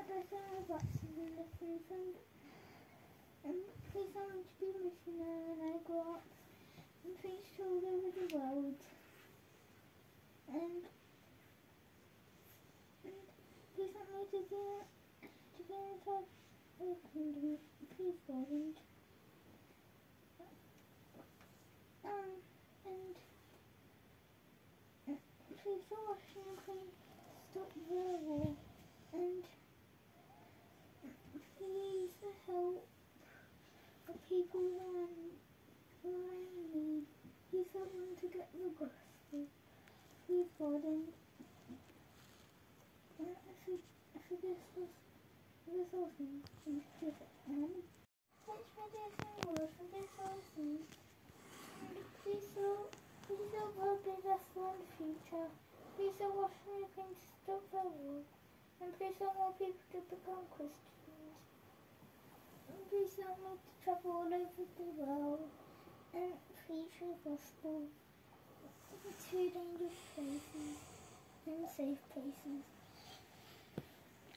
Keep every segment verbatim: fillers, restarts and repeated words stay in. And please I want to be a missionary when I grow up, and please travel over the world, and, and please help me to get to get inside Auckland, please God, and, um, and, and please don't wash and clean, stop the war, and please help people who are lonely. Please help them to get the gospel. Please God, and forgive us this all things, and forgive them. Touch my dear son, Lord, forgive all things. And please help, please help God bless us in the future. Please help wash my sins to stop the war. And please help more people to become Christians. Please help me to travel all over the world and preach the gospel to dangerous places and safe places.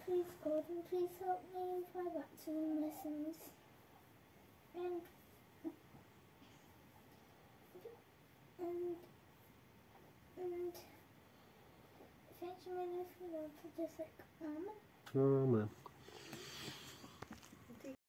Please God, and please help me reply back to the lessons. And, and, and, thank you, my Lord, for this, like, Amen. Amen.